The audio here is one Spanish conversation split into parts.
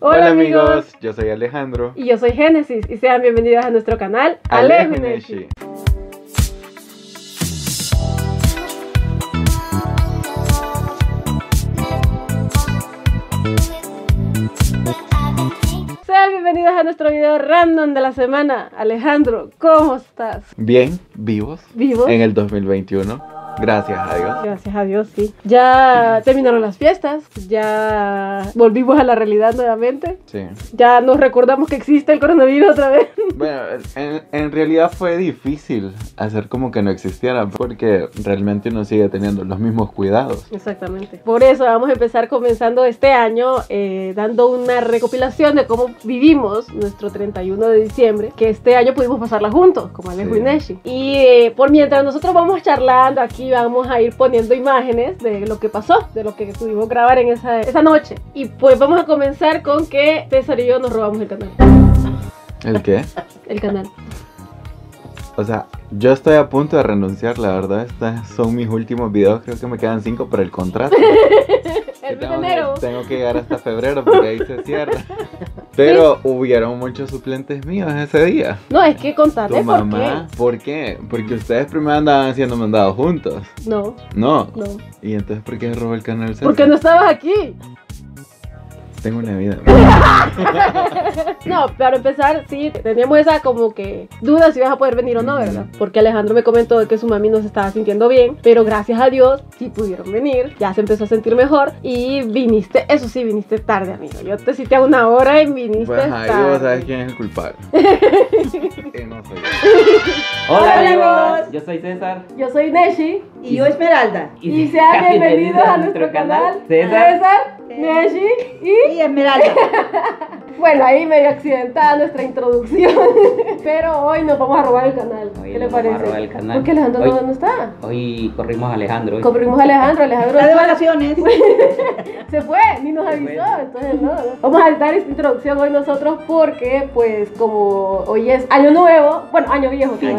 Hola amigos, yo soy Alejandro y yo soy Génesis y sean bienvenidos a nuestro canal AlejoyNeshy. Sean bienvenidos a nuestro video random de la semana. Alejandro, ¿cómo estás? Bien, vivos en el 2021. Gracias a Dios. Gracias a Dios, sí. Ya terminaron las fiestas, ya volvimos a la realidad nuevamente. Sí. Ya nos recordamos que existe el coronavirus otra vez. Bueno, en realidad fue difícil hacer como que no existiera, porque realmente uno sigue teniendo los mismos cuidados. Exactamente. Por eso vamos a empezar comenzando este año dando una recopilación de cómo vivimos nuestro 31 de diciembre, que este año pudimos pasarla juntos, como Alejo y Neshi. Y por mientras nosotros vamos charlando aquí, vamos a ir poniendo imágenes de lo que pasó, de lo que pudimos grabar en esa noche. Y pues vamos a comenzar con que César y yo nos robamos el canal. ¿El qué? El canal. O sea, yo estoy a punto de renunciar, la verdad. Estos son mis últimos videos, creo que me quedan 5 por el contrato. El tengo que llegar hasta febrero porque ahí se cierra. Pero ¿sí? Hubieron muchos suplentes míos ese día. No, es que contarles por qué. ¿Por qué? Porque ustedes primero andaban siendo mandados juntos. No. No. ¿Y entonces por qué robó el canal César? Porque no estabas aquí. Tengo una vida. No, para empezar, sí, teníamos esa como que duda si vas a poder venir o no, ¿verdad? Porque Alejandro me comentó que su mami no se estaba sintiendo bien, pero gracias a Dios sí pudieron venir, ya se empezó a sentir mejor y viniste, eso sí, viniste tarde, amigo. Yo te cité a 1 hora y viniste tarde. Ahí vos sabes quién es el culpable. No soy yo. Hola amigos, yo soy César. Yo soy Neshi. Y yo Esmeralda. Y sean bienvenidos a nuestro canal César, Neshi y Esmeralda. Bueno, ahí medio accidentada nuestra introducción. Pero hoy nos vamos a robar el canal. Hoy ¿qué le parece? Vamos a robar el canal. Porque Alejandro hoy, no está. Hoy corrimos a Alejandro. Hoy. Corrimos a Alejandro. Alejandro está de vacaciones. Se fue, ni nos avisó. Entonces no. Vamos a dar esta introducción hoy nosotros porque pues como hoy es año nuevo, bueno, año viejo, fin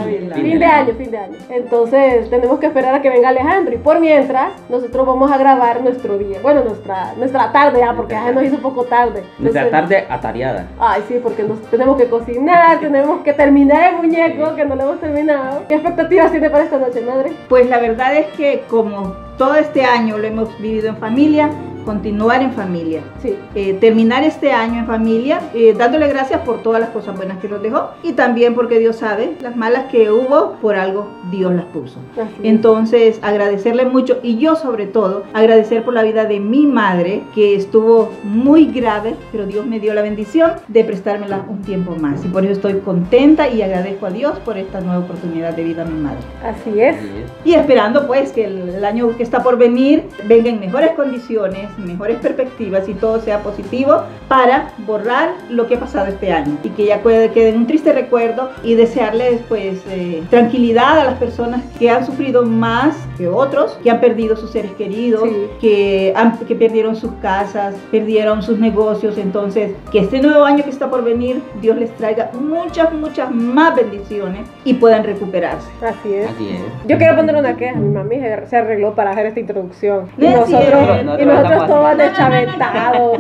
de año. Entonces tenemos que esperar a que venga Alejandro y por mientras nosotros vamos a grabar nuestro día. Bueno, nuestra tarde ya, porque ya nos hizo un poco tarde. Nuestra tarde atareada. Ay, sí, porque nos tenemos que cocinar, tenemos que terminar el muñeco, que no lo hemos terminado. ¿Qué expectativas tiene para esta noche, madre? Pues la verdad es que como todo este año lo hemos vivido en familia, continuar en familia, sí. Terminar este año en familia, dándole gracias por todas las cosas buenas que nos dejó y también porque Dios sabe, las malas que hubo, por algo Dios las puso. Entonces agradecerle mucho y yo sobre todo agradecer por la vida de mi madre que estuvo muy grave, pero Dios me dio la bendición de prestármela un tiempo más y por eso estoy contenta y agradezco a Dios por esta nueva oportunidad de vida a mi madre. Así es. Y esperando pues que el año que está por venir venga en mejores condiciones, mejores perspectivas y todo sea positivo para borrar lo que ha pasado este año y que ya quede un triste recuerdo y desearles pues tranquilidad a las personas que han sufrido más que otros, que han perdido sus seres queridos, sí. que perdieron sus casas, perdieron sus negocios, entonces que este nuevo año que está por venir Dios les traiga muchas más bendiciones y puedan recuperarse. Así es. Así es. Yo quiero poner una queja, mi mami se arregló para hacer esta introducción y nosotros todos deschaventados.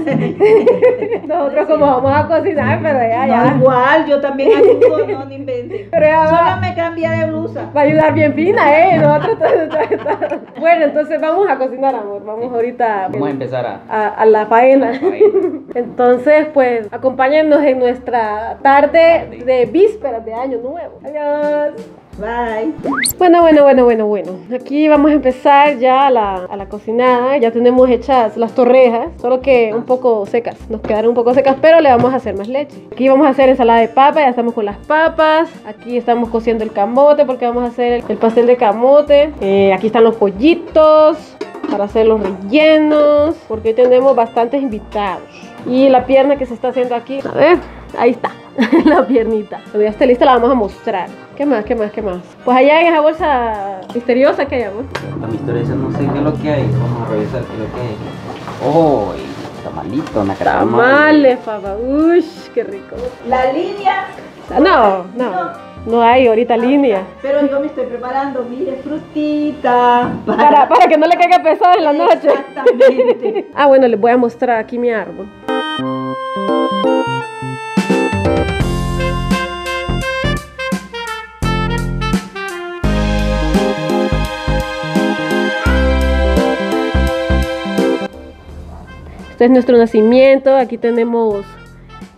Nosotros como vamos a cocinar, pero ya. No, igual, yo también ayudo, no, ni inventen. Solo me cambia de blusa. Va a ayudar bien fina, nosotros todos deschaventados. Bueno, entonces vamos a cocinar, amor. Vamos ahorita. Vamos a empezar a la faena. Entonces, pues, acompáñennos en nuestra tarde de vísperas de Año Nuevo. Adiós. Bye. Bueno. Aquí vamos a empezar ya a la cocinada. Ya tenemos hechas las torrejas, solo que un poco secas. Nos quedaron un poco secas, pero le vamos a hacer más leche. Aquí vamos a hacer ensalada de papa, ya estamos con las papas. Aquí estamos cociendo el camote porque vamos a hacer el pastel de camote. Aquí están los pollitos para hacer los rellenos, porque hoy tenemos bastantes invitados. Y la pierna que se está haciendo aquí, a ver, ahí está. La piernita. Cuando ya esté lista la vamos a mostrar. ¿Qué más? Pues allá en esa bolsa misteriosa que hay, amor. La misteriosa no sé qué es lo que hay. Vamos a revisar qué es lo que hay. ¡Oh! Tamalito, una cara. Tamales, papá. ¡Uy! ¡Qué rico! La línea. No hay ahorita línea. Pero yo me estoy preparando, mire, frutita. Para que no le caiga pesado en la noche. Exactamente. Ah, bueno, les voy a mostrar aquí mi árbol. Este es nuestro nacimiento, aquí tenemos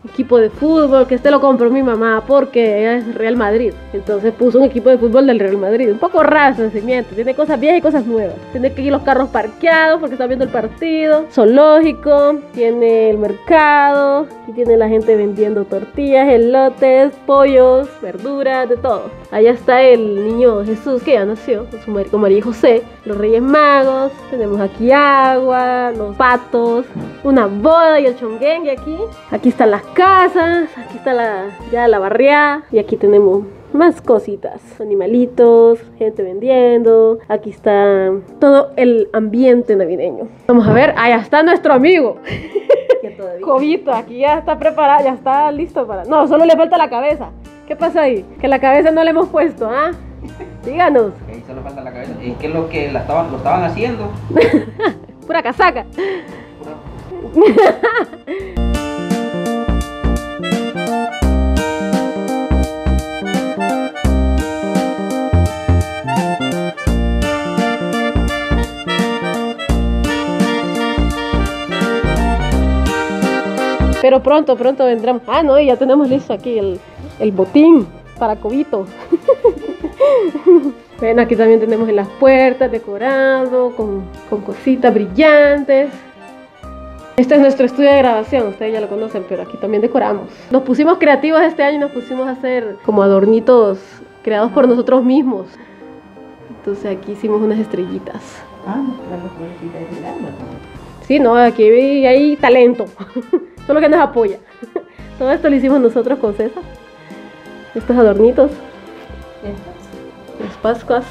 equipo de fútbol, que este lo compró mi mamá porque ella es Real Madrid, entonces puso un equipo de fútbol del Real Madrid, un poco raro su nacimiento, tiene cosas viejas y cosas nuevas, tiene que ir los carros parqueados porque están viendo el partido, zoológico, tiene el mercado, aquí tiene la gente vendiendo tortillas, elotes, pollos, verduras, de todo. Allá está el niño Jesús que ya nació, con su madre, con María y José, los Reyes Magos, tenemos aquí agua, los patos, una boda y el chonguengue aquí, aquí están las casas, aquí está ya la barriada y aquí tenemos más cositas, animalitos, gente vendiendo, aquí está todo el ambiente navideño. Vamos a ver, allá está nuestro amigo. Cobito, aquí ya está preparado, ya está listo para... No, solo le falta la cabeza. ¿Qué pasa ahí? Que la cabeza no le hemos puesto, ¿ah? Díganos. Ahí solo falta la cabeza. ¿Qué es lo que lo estaban haciendo? Pura casaca. Pura... Pero pronto, pronto vendremos. Ah, no, y ya tenemos listo aquí el botín para Cobito. Bueno, aquí también tenemos en las puertas decorado, con cositas brillantes. Este es nuestro estudio de grabación, ustedes ya lo conocen, pero aquí también decoramos. Nos pusimos creativos este año y nos pusimos a hacer como adornitos creados por nosotros mismos. Entonces aquí hicimos unas estrellitas. Ah, sí, no, aquí hay talento. Solo que nos apoya. Todo esto lo hicimos nosotros con César. Estos adornitos. Las Pascuas.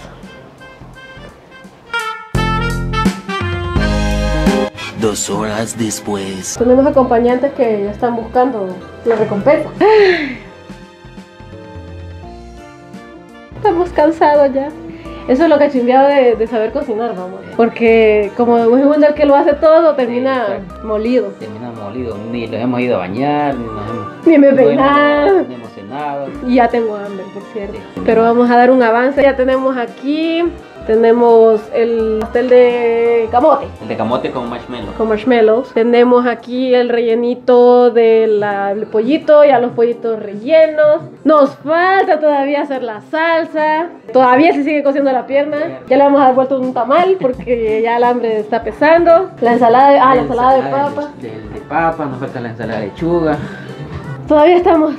Dos horas después. Tenemos acompañantes que ya están buscando la recompensa. Estamos cansados ya. Eso es lo que chimbeado de saber cocinar, vamos. Porque como es un el que lo hace todo, termina molido. Termina molido, ni nos hemos ido a bañar, ni hemos cenado. Y ya tengo hambre, por cierto. Sí. Pero vamos a dar un avance. Ya tenemos aquí, tenemos el pastel de camote. El de camote con marshmallows. Con marshmallows. Tenemos aquí el rellenito del pollito, ya los pollitos rellenos. Nos falta todavía hacer la salsa. Todavía se sigue cociendo la pierna. Ya le vamos a dar vuelta un tamal porque ya el hambre está pesando. La ensalada de papa, nos falta la ensalada de lechuga. Todavía estamos.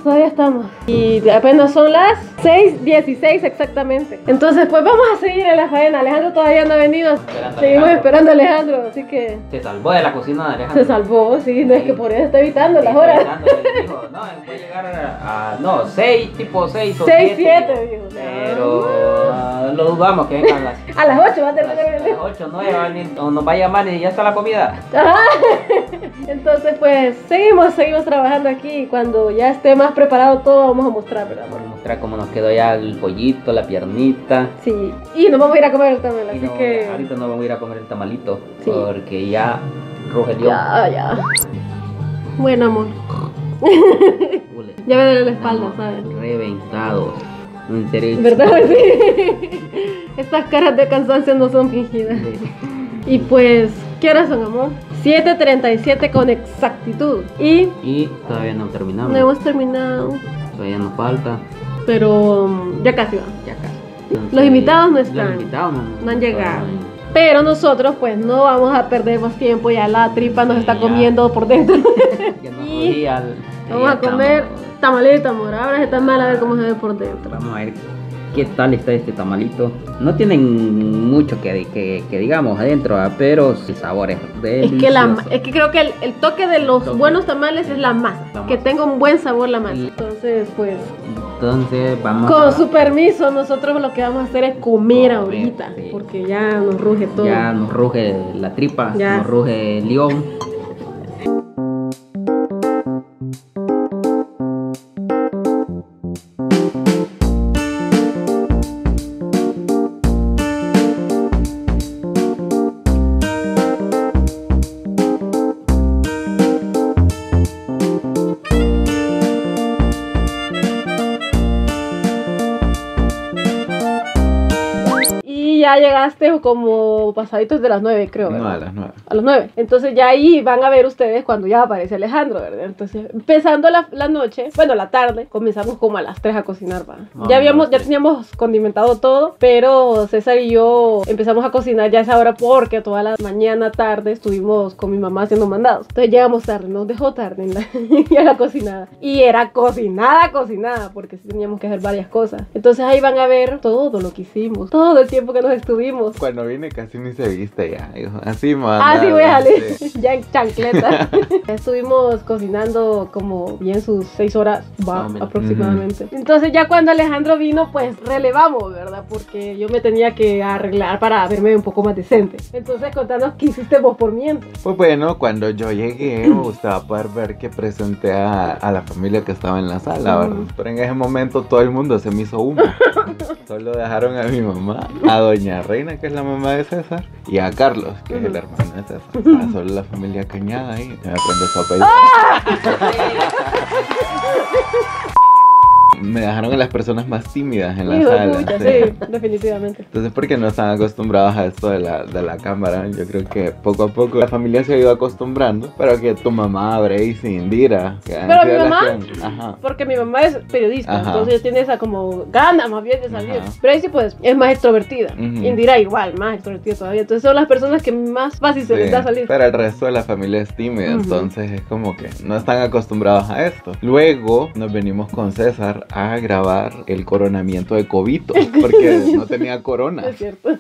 Y apenas son las 6:16 exactamente. Entonces, pues vamos a seguir en la faena. Alejandro todavía no ha venido. Seguimos esperando a Alejandro, así que... Se salvó de la cocina de Alejandro. Se salvó, sí. No es que por eso está evitando las horas. Dijo, no, puede llegar a... No, 6, tipo 6 o 7. 6, 7, dijo. Pero lo dudamos que vengan las... A las 8 va a terminar. A las 8, 9 va a venir. O nos va a llamar y ya está la comida. Ajá. Entonces, pues, seguimos trabajando aquí. Cuando ya esté más preparado todo, vamos a mostrar, ¿verdad? Vamos a mostrar cómo nos quedó ya el pollito, la piernita. Sí, y nos vamos a ir a comer el tamal, así no, que... Ahorita nos vamos a ir a comer el tamalito, sí. Porque ya Rogelio... Ya. Bueno, amor. Ya me duele la espalda, no, ¿sabes? Reventado. En serio. ¿Verdad? Sí. Estas caras de cansancio no son fingidas. Sí. Y pues, ¿qué horas son, amor? 7:37 con exactitud. Y todavía no terminamos. No hemos terminado. Todavía nos falta. Pero ya casi va. Ya casi. Entonces, los invitados no están. Los invitados no han llegado. Pero nosotros pues no vamos a perder más tiempo. Ya la tripa nos está comiendo por dentro. Y vamos a comer tamalito, amor. Ahora está mal, a ver cómo se ve por dentro. Vamos a ver qué tal está este tamalito. No tienen mucho que digamos adentro, pero el sabor es delicioso. Es que creo que el toque de los buenos tamales es la masa, que tenga un buen sabor la masa. Entonces pues, vamos con su permiso, nosotros lo que vamos a hacer es comer ahorita, sí. Porque ya nos ruge todo. Ya nos ruge la tripa, ya nos ruge el león. trastes o como pasaditos de las 9, creo, ¿verdad? No, a las 9. A las 9. Entonces ya ahí van a ver ustedes cuando ya aparece Alejandro, ¿verdad? Entonces, empezando la noche, bueno, la tarde, comenzamos como a las 3 a cocinar, ¿verdad? Oh, ya teníamos condimentado todo, pero César y yo empezamos a cocinar ya a esa hora porque toda la mañana, tarde, estuvimos con mi mamá haciendo mandados. Entonces llegamos tarde, nos dejó tarde en la cocinada. Y era cocinada, porque sí teníamos que hacer varias cosas. Entonces ahí van a ver todo lo que hicimos, todo el tiempo que nos estuvimos. Cuando vine casi ni se viste ya, digo, así más. Así voy a salir, ya en chancleta. Estuvimos cocinando como bien sus 6 horas, va, aproximadamente. Entonces ya cuando Alejandro vino, pues relevamos, ¿verdad? Porque yo me tenía que arreglar para verme un poco más decente. Entonces contanos qué hiciste vos por mientras. Pues bueno, cuando yo llegué, me gustaba poder ver que presenté a la familia que estaba en la sala, ¿verdad? Pero en ese momento todo el mundo se me hizo humo. Solo dejaron a mi mamá, a Doña Reina, que es la mamá de César, y a Carlos, que es el hermano de César. Solo la familia Cañada ahí. Me aprende su apellido. ¡Ah! Me dejaron a las personas más tímidas en la sala. Mucha, sí, definitivamente. Entonces, porque no están acostumbrados a esto de la cámara. Yo creo que poco a poco la familia se ha ido acostumbrando. Pero que tu mamá, Bracey, Indira. Pero mi mamá, porque mi mamá es periodista. Ajá. Entonces tiene esa como gana más bien de salir. Bracey pues es más extrovertida. Indira igual, más extrovertida todavía. Entonces son las personas que más fácil se les da salir. Pero el resto de la familia es tímida. Entonces es como que no están acostumbrados a esto. Luego nos venimos con César a grabar el coronamiento de Cobito, porque no tenía corona. Es cierto.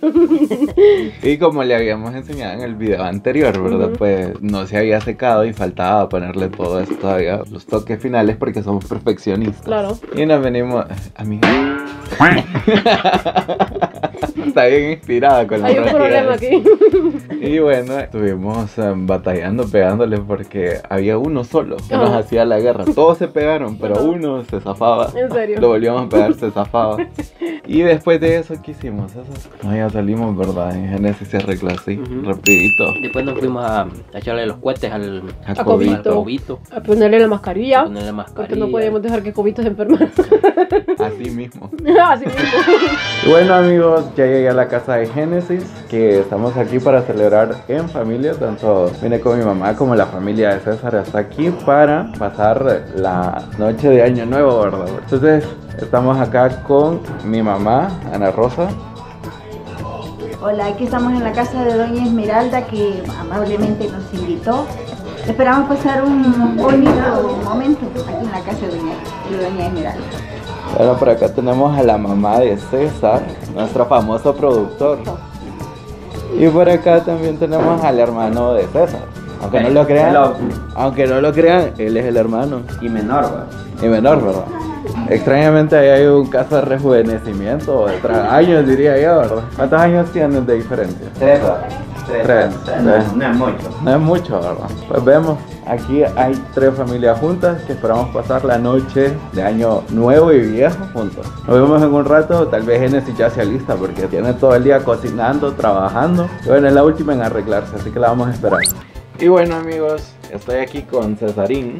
Y como le habíamos enseñado en el video anterior, ¿verdad? Pues no se había secado y faltaba ponerle todo esto todavía, los toques finales, porque somos perfeccionistas. Claro. Y nos venimos, amiga. Está bien inspirada con la hay un problema aquí. Y bueno, estuvimos batallando, pegándole, porque había uno solo que nos hacía la guerra. Todos se pegaron, pero uno se zafaba. ¿En serio? Lo volvíamos a pegar, se zafaba. Y después de eso, ¿qué hicimos? No, ya salimos, ¿verdad? En Génesis se arregló así, rapidito. Después nos fuimos a echarle los cohetes a Cobito. A ponerle la mascarilla. Porque no podíamos dejar que Cobito se enfermara. Así mismo. Así mismo. Bueno, amigos, ya llegué a la casa de Génesis, que estamos aquí para celebrar en familia. Tanto vine con mi mamá como la familia de César hasta aquí para pasar la noche de Año Nuevo, ¿verdad? Entonces estamos acá con mi mamá, Ana Rosa. Hola, aquí estamos en la casa de Doña Esmeralda, que amablemente nos invitó. Esperamos pasar un bonito momento aquí en la casa de Doña Esmeralda. Bueno, por acá tenemos a la mamá de César, nuestro famoso productor. Y por acá también tenemos al hermano de César. Aunque no lo crean, él es el hermano. Y menor, ¿verdad? Extrañamente ahí hay un caso de rejuvenecimiento, de años diría yo, ¿verdad? ¿Cuántos años tienen de diferencia? 3. No es mucho. No es mucho, ¿verdad? Pues vemos, aquí hay 3 familias juntas que esperamos pasar la noche de Año Nuevo y Viejo juntos. Nos vemos en un rato, tal vez Génesis ya sea lista porque tiene todo el día cocinando, trabajando. Y bueno, es la última en arreglarse, así que la vamos a esperar. Y bueno, amigos, estoy aquí con Cesarín,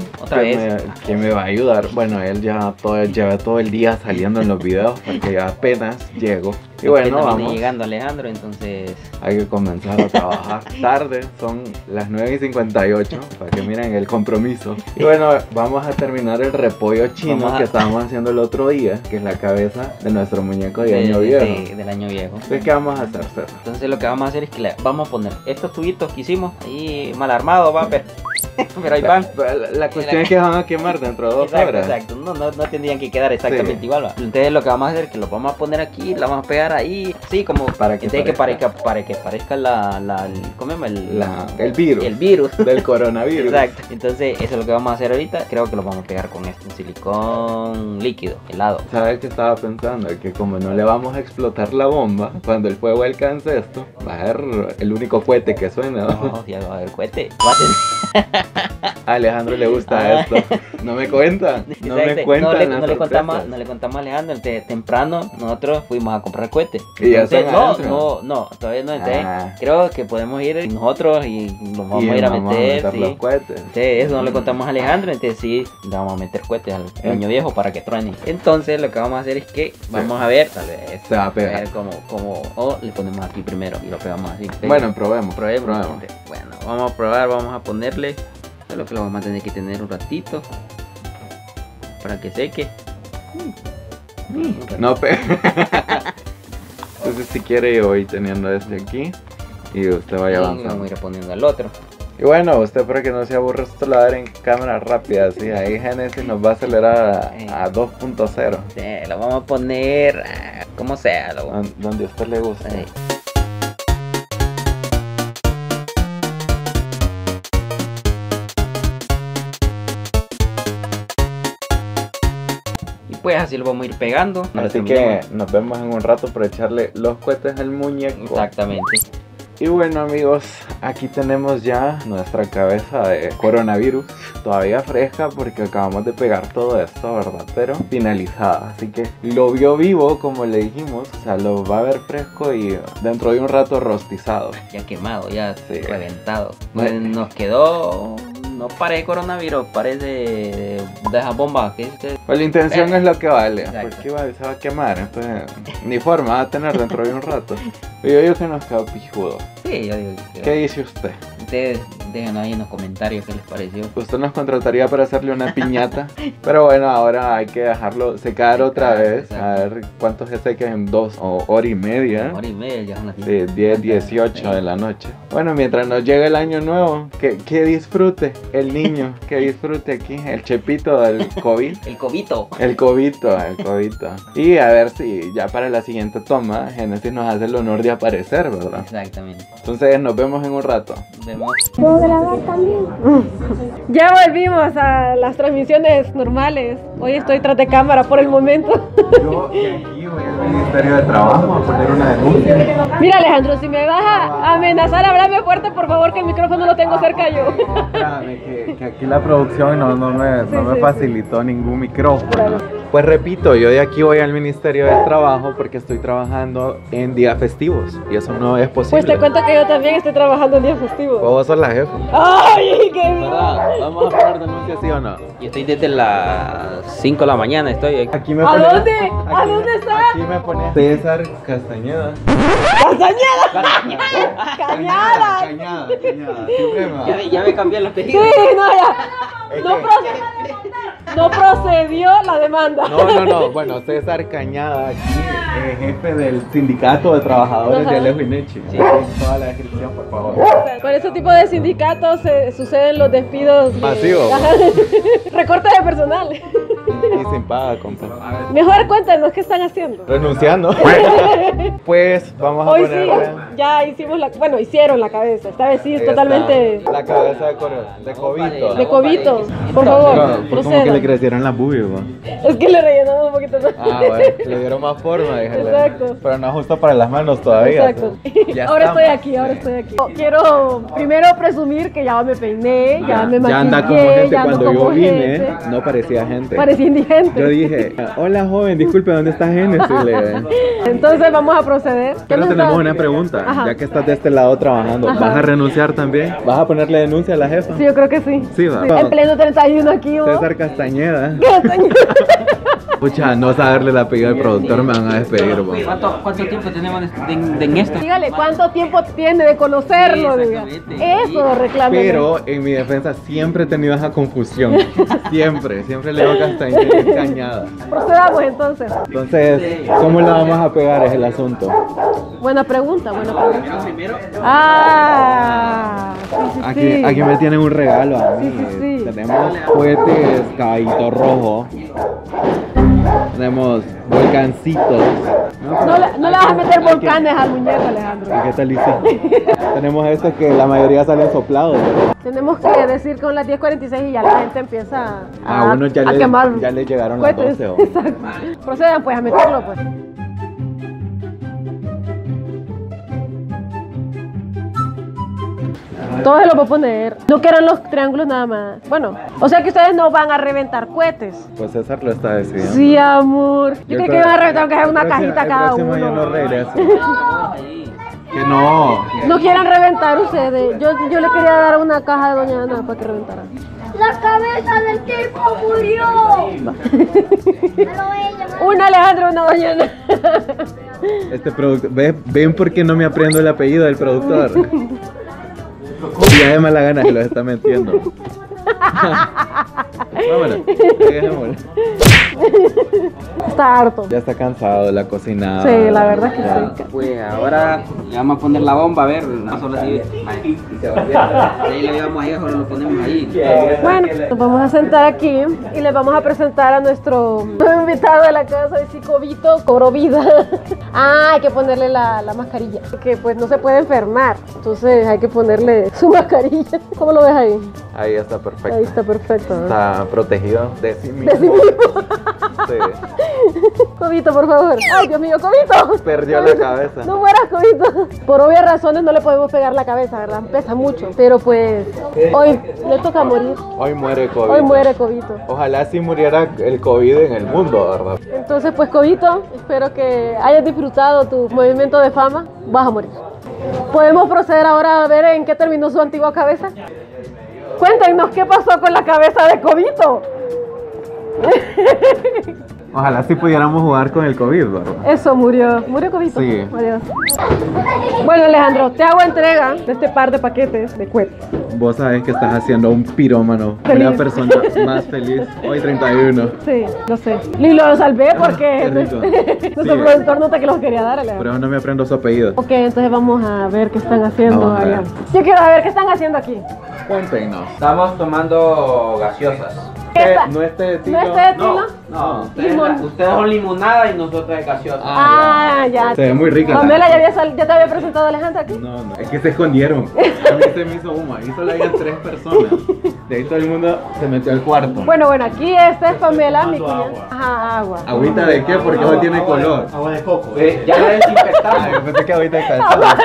que me va a ayudar. Bueno, él ya lleva todo el día saliendo en los videos porque ya apenas llego. Y bueno, vamos llegando Alejandro, entonces hay que comenzar a trabajar tarde, son las 9:58, para que miren el compromiso. Y bueno, vamos a terminar el repollo chino que estábamos haciendo el otro día, que es la cabeza de nuestro muñeco de Año Viejo. Del Año Viejo. Entonces, ¿qué vamos a hacer, César? Entonces lo que vamos a hacer es que vamos a poner estos tubitos que hicimos ahí mal armados, va a ver. Pero ahí van. La cuestión es que van a quemar dentro de 2 horas. Exacto, no tendrían que quedar exactamente igual. ¿Va? Entonces lo que vamos a hacer es que los vamos a poner aquí, la vamos a pegar ahí, sí, como para que parezca el virus del coronavirus. Exacto. Entonces eso es lo que vamos a hacer ahorita. Creo que lo vamos a pegar con esto, un silicón líquido, helado. ¿Sabes qué estaba pensando? Que como no le vamos a explotar la bomba, cuando el fuego alcance esto, va a ser el único cohete que suena. No, ya va a haber cohete. A Alejandro le gusta esto. No me cuentan. No me cuentan. No le contamos a Alejandro. Temprano nosotros fuimos a comprar cohetes. ¿Y ya está? No, todavía no entré. Creo que podemos ir nosotros y nos vamos a ir a meter. Sí. Eso no le contamos a Alejandro. Entonces sí, le vamos a meter cohetes al niño viejo para que truene. Entonces lo que vamos a hacer es que vamos a ver, tal vez. Se va a pegar. O le ponemos aquí primero y lo pegamos así. Bueno, probemos. Bueno, vamos a probar, vamos a ponerle. Solo que lo vamos a tener que tener un ratito para que seque. No pega. Entonces si quiere yo voy teniendo este aquí y usted vaya avanzando. Vamos a ir poniendo al otro. Y bueno, usted para que no se aburra, esto lo va a dar en cámara rápida, así ahí Génesis nos va a acelerar a 2.0. Sí, lo vamos a poner como sea, donde a usted le guste. Sí. Pues así lo vamos a ir pegando. Así que nos vemos en un rato para echarle los cohetes al muñeco. Exactamente. Y bueno amigos, aquí tenemos ya nuestra cabeza de coronavirus. Todavía fresca porque acabamos de pegar todo esto, ¿verdad? Pero finalizada. Así que lo vio vivo como le dijimos. O sea, lo va a ver fresco y dentro de un rato rostizado. Ya quemado, ya reventado. Pues nos quedó... No parece coronavirus, parece de esas bombas. Pues la intención es lo que vale. Exacto. Porque se va a quemar, entonces ni forma va a tener dentro de un rato. Yo digo que nos quedó pijudo. Sí, yo digo que... ¿Qué dice usted? Ustedes déjenos ahí en los comentarios qué les pareció. Usted nos contrataría para hacerle una piñata. Pero bueno, ahora hay que dejarlo secar otra vez. Exacto. A ver cuántos se secan en 2 o hora y media. Una hora y media ya son las 10, 18 de la noche. Bueno, mientras nos llegue el año nuevo, que disfrute el niño, que disfrute aquí el chepito del COVID. El Cobito. El Cobito, el Cobito. Y a ver si ya para la siguiente toma, Génesis nos hace el honor de aparecer, ¿verdad? Exactamente. Entonces nos vemos en un rato. Nos vemos. ¿Puedo grabar también? Ya volvimos a las transmisiones normales. Hoy estoy tras de cámara por el momento. Yo aquí voy al Ministerio de Trabajo a poner una denuncia. Mira Alejandro, si me vas a amenazar, háblame fuerte por favor, que el micrófono lo tengo cerca yo. Que aquí la producción no me facilitó ningún micrófono. Claro. Pues repito, yo de aquí voy al Ministerio del Trabajo porque estoy trabajando en días festivos y eso no es posible. Pues te cuento que yo también estoy trabajando en días festivos. Vos sos la jefa. ¡Ay, qué bien! Vamos a poner denuncia, ¿sí o no? Yo estoy desde las 5 de la mañana, estoy aquí. ¿A dónde? ¿A dónde estás? Aquí me pone César Castañeda. ¡Castañeda! ¡Cañada! Ya me cambié los tejidos. Sí, no, ya. No procedió la demanda. No. Bueno, César Cañada aquí, jefe del sindicato de trabajadores de AlejoyNeshy. Sí. Toda la descripción, por favor. Con ese tipo de sindicatos se suceden los despidos masivos. Recortes de personal. Y sin paga, compa. Mejor cuéntanos qué están haciendo. Renunciando. Pues vamos a ponerle... Sí, ya hicimos la... Bueno, hicieron la cabeza. Esta vez sí, es totalmente... La cabeza de Cobito. De Cobito. Por favor, proceda. Que le crecieron las boobies, ¿no? Es que le rellenamos un poquito más. Ah, bueno, le dieron más forma, déjale. Exacto. Pero no justo para las manos todavía. Exacto. Ya ahora estamos. Ahora estoy aquí. Quiero primero presumir que ya me peiné, ya me maquillé. Ya anda como gente. Cuando yo vine, no parecía gente. Parecía indigente. Yo dije, hola joven, disculpe, ¿dónde está Génesis? Entonces vamos a proceder. Pero tenemos una pregunta. Ajá. Ya que estás de este lado trabajando, ajá, ¿vas a renunciar también? ¿Vas a ponerle denuncia a la jefa? Sí, yo creo que sí. Sí, va. Sí. En pleno 31 aquí, ¿no? César Castañeda. Pucha, no saberle la apellido al productor, me van a despedir. ¿Cuánto tiempo tenemos en esto? Dígale, ¿cuánto tiempo tiene de conocerlo? Eso reclamo. Pero en mi defensa siempre he tenido esa confusión. Siempre le digo Castañeda. Procedamos entonces. Entonces, ¿cómo la vamos a pegar es el asunto? Buena pregunta. Ah, sí. Aquí me tienen un regalo a mí. Sí. Tenemos cohetes caballito rojo. Tenemos volcancitos. No le vas a meter volcanes al muñeco, Alejandro. ¿Qué tal dice? Tenemos estos que la mayoría salen soplados. Tenemos que decir que son las 10:46 y ya la gente empieza a quemar. Ya le llegaron cohetes. Las 12. Exacto. Procedan pues a meterlo pues. Todo se lo puedo poner. No quedan los triángulos nada más. Bueno, o sea que ustedes no van a reventar cohetes. Pues César lo está decidiendo. Sí, amor. Yo creo que iban a reventar que es una cajita cada uno. Yo no regreso. Que no. No quieran reventar ustedes. Yo le quería dar una caja de Doña Ana para que reventara. ¡La cabeza del tipo murió! Una Alejandro, una Doña Ana. Este producto, ¿ven por qué no me aprendo el apellido del productor? Y además la gana se los está mintiendo. Vámonos, dejémoslo. Está harto. Ya está cansado de la cocina. Sí, la verdad es que ya. Sí. Pues ahora le vamos a poner la bomba, a ver, no solo así. Ahí le llevamos ahí, ahora lo ponemos ahí. Bueno, nos vamos a sentar aquí y les vamos a presentar a nuestro invitado de la casa de Cobito, cobró vida. Ah, hay que ponerle la mascarilla, porque pues no se puede enfermar, entonces hay que ponerle su mascarilla. ¿Cómo lo ves ahí? Ahí está perfecto. Ahí está perfecto. Está protegido de sí mismo. De sí mismo. Sí. Cobito, por favor. Ay, Dios mío, Cobito. Perdió Cobito. La cabeza. No mueras, Cobito. Por obvias razones no le podemos pegar la cabeza, ¿verdad? Pesa mucho. Pero pues, hoy le toca morir. Hoy muere Cobito. Hoy muere Cobito. Ojalá si muriera el COVID en el mundo, ¿verdad? Entonces, pues, Cobito, espero que hayas disfrutado tu movimiento de fama. Vas a morir. ¿Podemos proceder ahora a ver en qué terminó su antigua cabeza? Cuéntenos qué pasó con la cabeza de Cobito. Ojalá si pudiéramos jugar con el COVID, ¿verdad? Eso, murió Cobito. Sí. Adiós. Bueno, Alejandro, te hago entrega de este par de paquetes de cohetes. Vos sabés que estás haciendo un pirómano. Feliz. Una persona más feliz. Hoy 31. Sí, lo sé. Y lo salvé porque nuestro productor nota que los quería dar, Alejandro. Pero no me aprendo su apellido. Ok, entonces vamos a ver qué están haciendo allá. Yo quiero saber qué están haciendo aquí. Cuéntenos. Estamos tomando gaseosas. ¿No es té de tilo? ¿No es té de tilo? No, ustedes son limonada y nosotros de gaseosa. Ah, ya. Se ve muy rica. Pamela, ¿ya te había presentado a Alejandra aquí? No, no, es que se escondieron. A mí se me hizo una, y solo había 3 personas. De ahí todo el mundo se metió al cuarto. Bueno, aquí esta es Pamela, mi cuñada. Ajá, agua. ¿Agüita de qué? Porque hoy tiene color. Agua de coco. Ya la desinfectamos. Yo pensé que agüita de calzada.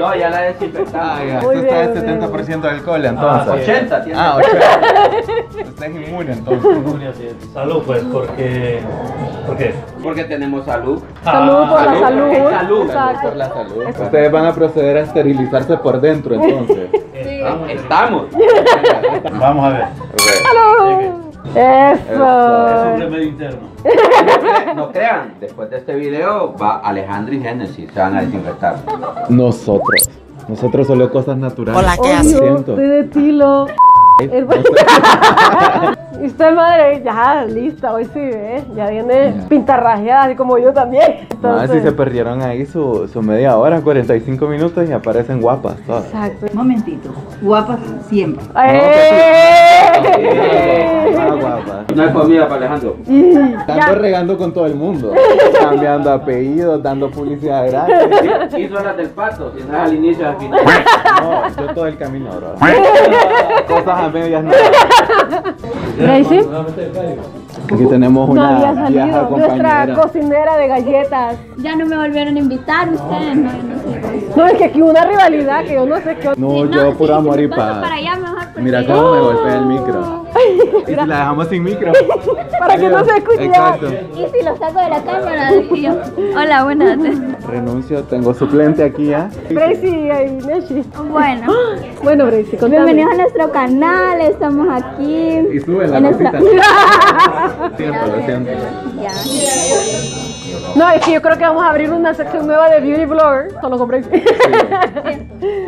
No, ya la desinfectamos. Esto está de 70% de alcohol, entonces. 80 tiene. Ah, 80. Es inmune entonces. Salud pues, porque tenemos salud. Salud por la salud. Salud por la salud. Ustedes van a proceder a esterilizarse por dentro entonces. Estamos. Vamos a ver. Salud. Eso. Es un remedio interno. No crean, después de este video va Alejandro y Génesis, se van a desinfectar. Nosotros solo cosas naturales. Hola, ¿qué hacen? De tilo. Y usted, madre, ya lista, hoy sí, ¿ves? Ya viene pintarrajeada, así como yo también. Entonces... Ah, si se perdieron ahí su media hora, 45 minutos y aparecen guapas todas. Exacto. Momentito, guapas siempre. No hay comida para Alejandro. Tanto regando con todo el mundo, cambiando apellidos, dando publicidad gratis. Hizo las del pato, si no es al inicio, al final. No, yo todo el camino, bro. Cosas a medias no. ¿Bracey? Aquí tenemos una vieja compañera. Nuestra cocinera de galletas. Ya no me volvieron a invitar ustedes. No, es que aquí una rivalidad que yo no sé qué. No, yo puro amor y paz. Mira cómo me golpea el micro. Y la dejamos sin micro. Para que no se escuche. Exacto. Y si lo saco de la cámara, tío. Hola, buenas. Renuncio, tengo suplente aquí ya. Bracey y Neshy. Bueno, Bracey, bienvenidos a nuestro canal, estamos aquí. Y sube la cosita. Siempre. No, es que yo creo que vamos a abrir una sección nueva de Beauty Blogger. Solo con Bracey.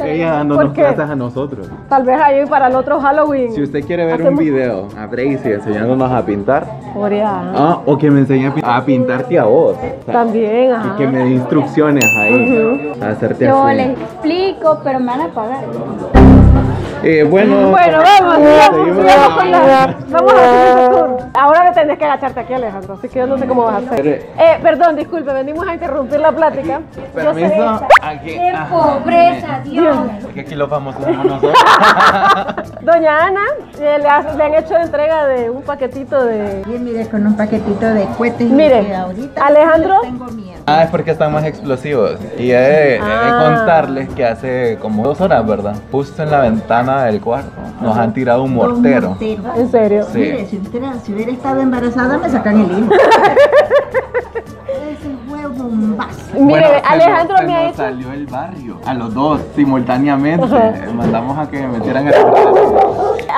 Ella dándonos clases a nosotros. Tal vez ahí para el otro Halloween. Si usted quiere ver un video a Bracey enseñándonos a pintar. O que me enseñe a pintarte a vos. También, ajá. Y que me dé instrucciones ahí. A hacerte así. Yo le explico, pero me van a pagar. Bueno, vamos a hacer ese tour. Ahora que tenés que agacharte aquí, Alejandro, así que yo no sé cómo vas a hacer. Perdón, disculpe, venimos a interrumpir la plática. Permiso. ¡Qué pobreza, Dios! Porque aquí los famosos somos nosotros. Doña Ana, le han hecho entrega de un paquetito de... Sí, mire, con un paquetito de cohetes. Mire, ahorita Alejandro... Tengo miedo. Ah, es porque están más explosivos. Y he de contarles que hace como 2 horas, ¿verdad? Justo en la ventana del cuarto nos han tirado un mortero. ¿En serio? Sí. Mire, si hubiera estado embarazada me sacan el hijo. Ese fue bombazo. Mire, bueno, Alejandro me ha hecho... salió el barrio a los dos simultáneamente. Mandamos a que me metieran el...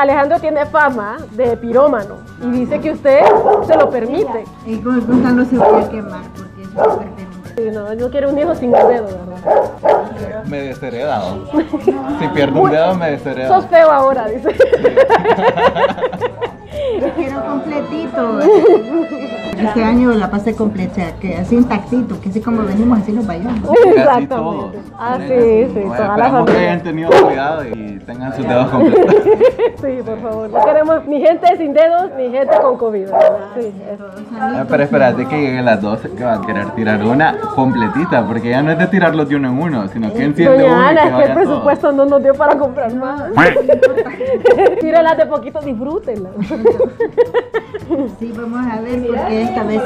Alejandro tiene fama de pirómano y dice que usted se lo permite. Y con Carlos se voy a quemar porque es súper permitido. Sí, no, yo quiero un hijo sin un dedo, ¿verdad? Me desheredado. Si pierdo un dedo me desheredo. Sos feo ahora, dice. Yo quiero completito. Este año la pasé completa, que así intactito, que así como venimos, así nos vayamos. Exacto. Ah, sí, sí, toda la familia. Que hayan tenido cuidado y tengan sus dedos completos. Sí, por favor. No queremos ni gente sin dedos, ni gente con COVID. Sí, pero espérate que lleguen las 12, que van a querer tirar una completita, porque ya no es de tirarlos de uno en uno, sino que enciende uno. Doña Ana, es que el presupuesto no nos dio para comprar más. Tírenlas de poquito, disfrútenlas. Sí, vamos a ver, porque esta vez les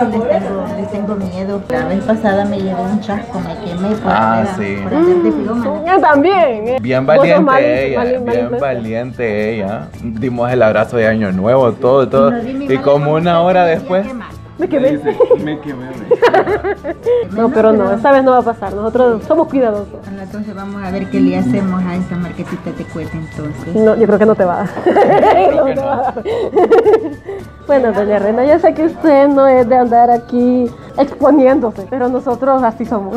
tengo miedo. La vez pasada me llevé un chasco, me quemé por hacer de piroma. Yo también. Bien valiente ella. Dimos el abrazo de año nuevo, todo. Y como una hora después... Me quemé. No, pero no, esta vez no va a pasar. Nosotros somos cuidadosos. Bueno, entonces vamos a ver qué le hacemos a esta marquetita de cuete entonces. No, yo creo que no te va a dar. Bueno, doña Reina, yo sé que usted no es de andar aquí exponiéndose, pero nosotros así somos.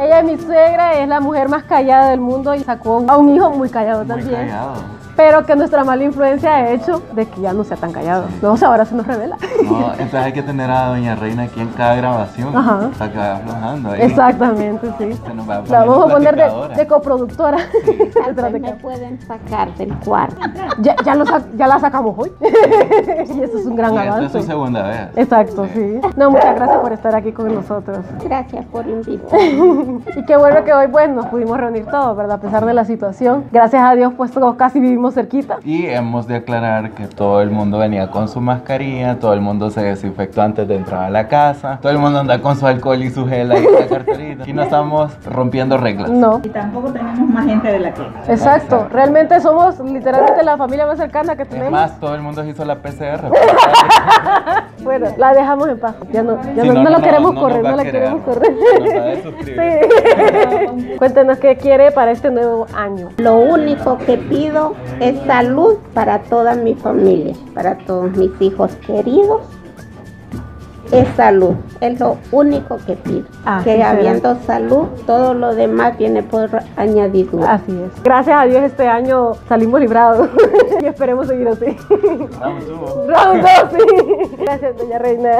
Ella es mi suegra, es la mujer más callada del mundo y sacó a un hijo muy callado también. Pero que nuestra mala influencia ha hecho de que ya no sea tan callado. No, o sea, ahora se nos revela. No, entonces hay que tener a doña Reina aquí en cada grabación. Ajá. O sea, que vaya aflojando ahí. Exactamente, sí. Se nos va a poner la vamos a poner de coproductora. Sí. Me pueden sacar del cuarto. Ya la sacamos hoy. Y eso es un gran avance. Esta es su segunda vez. Exacto, sí. No, muchas gracias por estar aquí con nosotros. Gracias por invitarme. Y qué bueno que hoy, pues, nos pudimos reunir todos, ¿verdad? A pesar de la situación. Gracias a Dios, pues, todos casi vivimos cerquita. Y hemos de aclarar que todo el mundo venía con su mascarilla, todo el mundo se desinfectó antes de entrar a la casa, todo el mundo anda con su alcohol y su gel ahí en la carterita. Aquí no estamos rompiendo reglas. No. Y tampoco tenemos más gente de la que. Exacto. Realmente somos literalmente la familia más cercana que tenemos. Además, todo el mundo hizo la PCR. Bueno, la dejamos en paz. Ya no la queremos correr. Sí. Cuéntenos qué quiere para este nuevo año. Lo único que pido es salud para toda mi familia, para todos mis hijos queridos. Es salud, es lo único que pido. Que habiendo salud, todo lo demás viene por añadidura. Así es. Gracias a Dios este año salimos librados y esperemos seguir así. Round 2, sí. Gracias, doña Reina.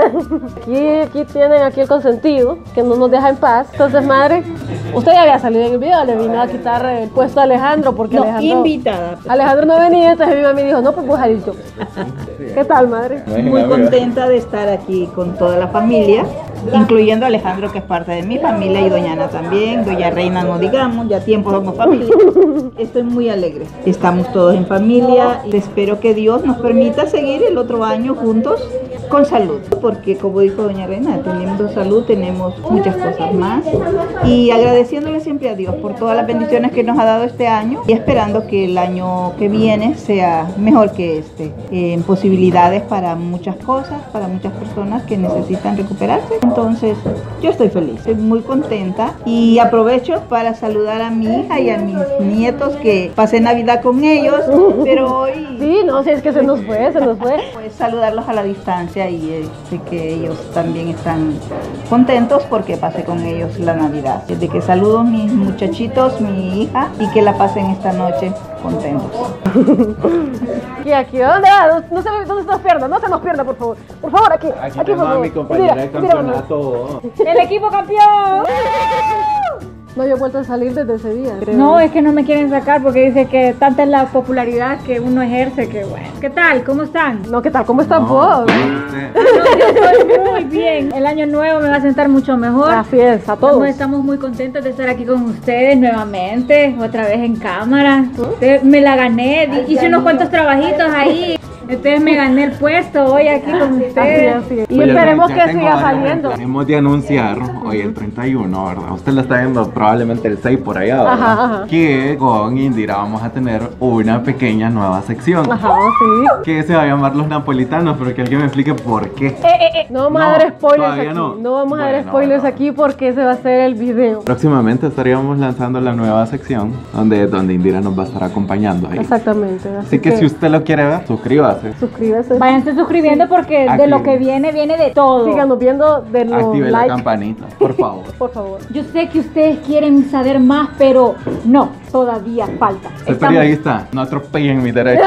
Aquí tienen el consentido, que no nos deja en paz. Entonces, madre, usted ya había salido en el video, le vino a quitar el puesto a Alejandro porque no, Alejandro... invitada. Pues. Alejandro no venía, entonces mi mamá me dijo, no, pues voy a salir yo. ¿Qué tal, madre? Muy contenta de estar aquí con toda la familia, incluyendo a Alejandro, que es parte de mi familia, y doña Ana también, doña Reina no digamos, ya tiempo somos familia. Estoy muy alegre, estamos todos en familia y espero que Dios nos permita seguir el otro año juntos con salud, porque como dijo doña Reina, teniendo salud tenemos muchas cosas más, y agradeciéndole siempre a Dios por todas las bendiciones que nos ha dado este año y esperando que el año que viene sea mejor que este, en posibilidades para muchas cosas, para muchas personas que necesitan recuperarse. Entonces, yo estoy feliz, estoy muy contenta y aprovecho para saludar a mi hija y a mis nietos que pasé Navidad con ellos, pero hoy... Sí, no, si es que se nos fue. Pues saludarlos a la distancia y sé que ellos también están contentos porque pasé con ellos la Navidad. Desde que saludo a mis muchachitos, mi hija, y que la pasen esta noche contentos. ¿Y aquí? ¿Dónde va? No se nos pierda, por favor. Por favor, aquí. Aquí tenemos a mi compañera de campeonato. ¡El equipo campeón! No, yo he vuelto a salir desde ese día. Creo. No, es que no me quieren sacar porque dice que tanta es la popularidad que uno ejerce, que bueno. ¿Qué tal? ¿Cómo están? No, ¿qué tal? ¿Cómo están vos? No, yo estoy muy bien. El año nuevo me va a sentar mucho mejor. Así es, a todos. Estamos muy contentos de estar aquí con ustedes nuevamente, otra vez en cámara. Me la gané, hice unos cuantos trabajitos ahí. Entonces me gané el puesto hoy aquí con ustedes. Así es. Y oye, esperemos que siga saliendo. Tenemos de anunciar hoy el 31, ¿verdad? Usted lo está viendo probablemente el 6 por allá, ¿verdad? Ajá, ajá. Que con Indira vamos a tener una pequeña nueva sección. Ajá, sí. Que se va a llamar Los Napolitanos, pero que alguien me explique por qué. No vamos a dar spoilers aquí. No vamos a dar spoilers aquí porque ese va a ser el video. Próximamente estaríamos lanzando la nueva sección donde Indira nos va a estar acompañando ahí. Exactamente. Así que si usted lo quiere ver, suscríbase. Suscríbase. Váyanse suscribiendo porque de lo que viene de todo. Síganos viendo, de los active la campanita, por favor. Por favor. Yo sé que ustedes quieren saber más, pero no, todavía falta. Soy periodista, no atropellen mi derecho.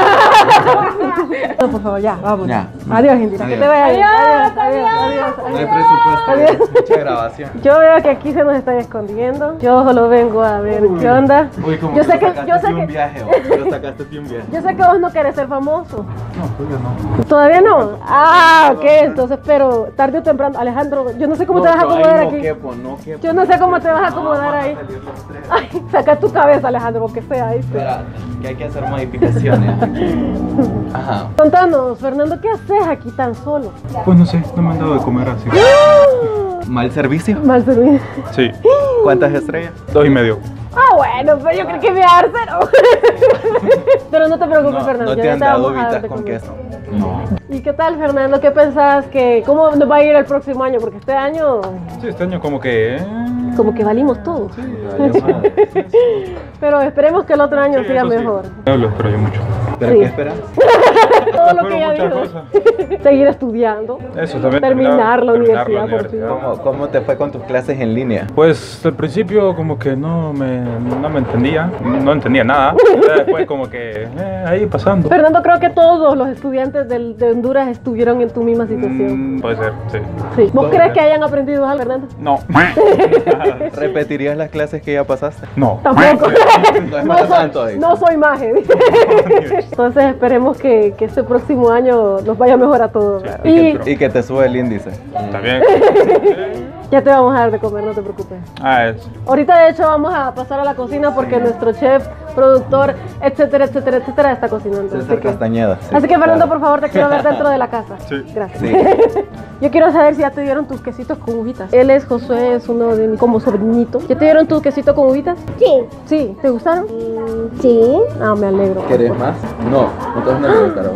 No, por favor, ya, vamos. Ya. Adiós, Indira. Que te vaya bien. Adiós, adiós, adiós, adiós. No hay presupuesto. Adiós. Mucha grabación. Yo veo que aquí se nos están escondiendo. Yo solo vengo a ver qué onda. Uy, como yo sé que yo sé que vos no querés ser famoso. No, todavía no. ¿Todavía no? Ah, ok, entonces, pero tarde o temprano, Alejandro, yo no sé cómo te vas a acomodar aquí. Yo no sé cómo te vas a acomodar ahí. Ay, saca tu cabeza, Alejandro, que sea ahí. Espera, que hay que hacer modificaciones. Ajá. Contanos, Fernando, ¿qué haces aquí tan solo? Pues no sé, no me han dado de comer así. ¿Mal servicio? Mal servicio. Sí. ¿Cuántas estrellas? 2,5. Ah, bueno, pues yo creo que me dar cero. Pero no te preocupes, Fernando. No te han dado vitas con queso. No. ¿Y qué tal, Fernando? ¿Qué pensás que cómo nos va a ir el próximo año? Porque este año... Sí, este año como que... Como que valimos todos. Sí, sí. Pero esperemos que el otro año sea mejor. No lo espero yo mucho. ¿Pero qué esperas? Todo lo que ya dijo. Seguir estudiando. Eso también. Terminar la universidad por fin. ¿Cómo te fue con tus clases en línea? Pues al principio como que no me entendía. No entendía nada. Después como que ahí pasando. Fernando, creo que todos los estudiantes de Honduras estuvieron en tu misma situación. Puede ser, sí. ¿Vos crees que hayan aprendido algo, Fernando? No. ¿Repetirías las clases que ya pasaste? No. Tampoco. No soy maje. Entonces esperemos que este próximo año nos vaya mejor a todos. Sí. Y que te sube el índice. También. Ya te vamos a dar de comer, no te preocupes. Ah, eso. Ahorita de hecho vamos a pasar a la cocina porque nuestro chef, productor, etcétera, etcétera, etcétera, está cocinando. César Castañeda. Así que Fernando, por favor, te quiero ver dentro de la casa. Sí. Gracias. Sí. Yo quiero saber si ya te dieron tus quesitos con uvitas. Él es Josué, es uno de mis como sobrinitos. ¿Ya te dieron tus quesitos con uvitas? Sí. Sí. ¿Te gustaron? Sí. Ah, me alegro. ¿Querés más? No. Entonces no le gustaron.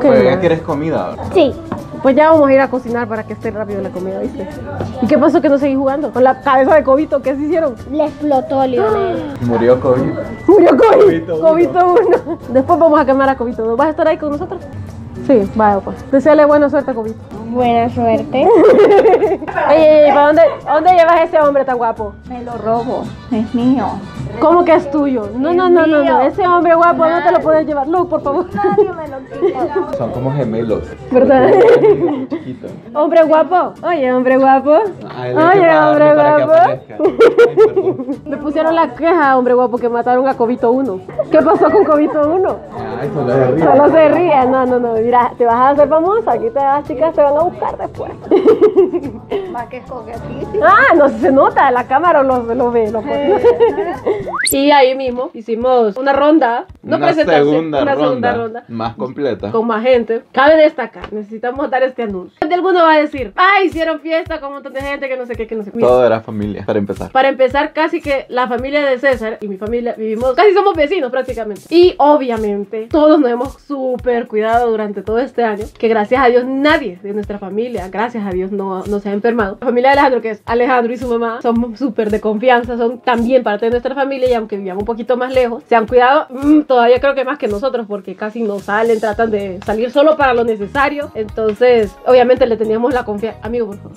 Pero ya querés comida ahora. Sí. Pues ya vamos a ir a cocinar para que esté rápido la comida, ¿viste? ¿Y qué pasó que no seguís jugando? Con la cabeza de Cobito, ¿qué se hicieron? Le explotó a Leonel. Murió Cobito. Murió Cobito. Cobito 1. Después vamos a quemar a Cobito 2. ¿Vas a estar ahí con nosotros? Sí, vaya pues. Deseale buena suerte a Cobito. Buena suerte. Oye, ¿para dónde llevas a ese hombre tan guapo? Me lo robo, es mío. ¿Cómo que es tuyo? No, ese hombre guapo no te lo puedes llevar. Luke, por favor. Nadie me lo quita. Son como gemelos. ¿Verdad? Hombre guapo. Oye, hombre guapo. Oye, hombre guapo. Me pusieron la queja, hombre guapo, que mataron a Cobito 1. ¿Qué pasó con Cobito 1? Ay, solo se ríe. No, mira, te vas a hacer famosa. Aquí las chicas te van a buscar después. Más que coquetísimo. Ah, no se nota, la cámara lo ve. Y ahí mismo hicimos una ronda, una segunda ronda más completa, con más gente. Cabe destacar, necesitamos dar este anuncio. Alguno va a decir, ay, hicieron fiesta con un montón de gente, que no sé qué, que no sé qué. Todo era familia, para empezar. Para empezar, casi que la familia de César y mi familia vivimos, casi somos vecinos prácticamente. Y obviamente todos nos hemos súper cuidado durante todo este año, que gracias a Dios nadie de nuestra familia, gracias a Dios no se ha enfermado. La familia de Alejandro, que es Alejandro y su mamá, son súper de confianza, son también parte de nuestra familia, y aunque vivamos un poquito más lejos, se han cuidado todavía, creo que más que nosotros, porque casi no salen, tratan de salir solo para lo necesario. Entonces, obviamente le teníamos la confianza. Amigo, por favor.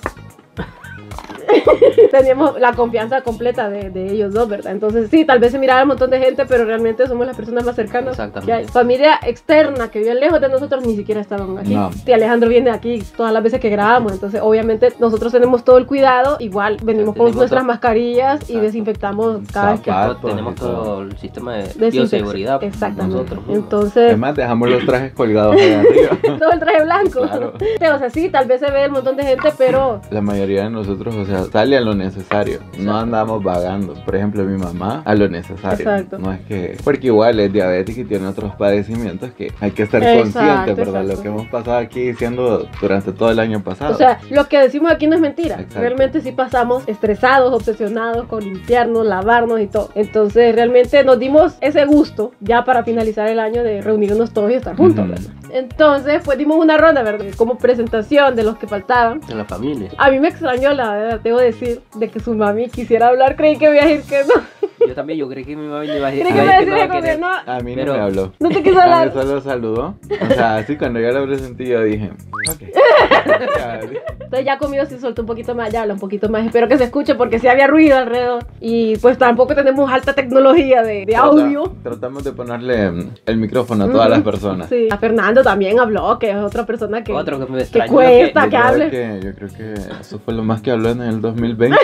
teníamos la confianza completa de ellos dos, ¿verdad? Entonces sí, tal vez se miraba un montón de gente, pero realmente somos las personas más cercanas que hay. Familia externa que vive lejos de nosotros ni siquiera estaban aquí. No. Y Alejandro viene aquí todas las veces que grabamos, entonces obviamente nosotros tenemos todo el cuidado, igual venimos con nuestras mascarillas. Exacto. Y desinfectamos cada vez que tenemos todo el sistema de bioseguridad. Exactamente. Nosotros, entonces, además dejamos los trajes colgados allá arriba. Todo el traje blanco. Claro. O sea, sí, tal vez se ve un montón de gente, pero la mayoría de nosotros, o sea, sale a lo necesario. Exacto. No andamos vagando. Por ejemplo, mi mamá, a lo necesario. Exacto. No es que, porque igual es diabética y tiene otros padecimientos que hay que estar conscientes, ¿verdad? Exacto. Lo que hemos pasado aquí diciendo durante todo el año pasado. O sea, lo que decimos aquí no es mentira. Exacto. Realmente sí pasamos estresados, obsesionados con limpiarnos, lavarnos y todo. Entonces, realmente nos dimos ese gusto ya para finalizar el año de reunirnos todos y estar juntos. Uh-huh. Entonces, pues dimos una ronda, ¿verdad? Como presentación de los que faltaban. De la familia. A mí me extrañó, la verdad, debo decir, de que su mami quisiera hablar. Creí que iba a decir que no. Yo también, yo creí que mi mami le iba a decir que no. A mí no me habló. No te quiso hablar. A mí solo saludó. O sea, así cuando yo la presenté yo dije, okay. Entonces ya conmigo se soltó un poquito más, ya habla un poquito más. Espero que se escuche porque sí había ruido alrededor. Y pues tampoco tenemos alta tecnología de audio. Tratamos de ponerle el micrófono a todas las personas. Sí. A Fernando también habló, que es otra persona que... Otro que me extrañó. Que cuesta que hable. Yo creo que eso fue lo más que habló en el 2020.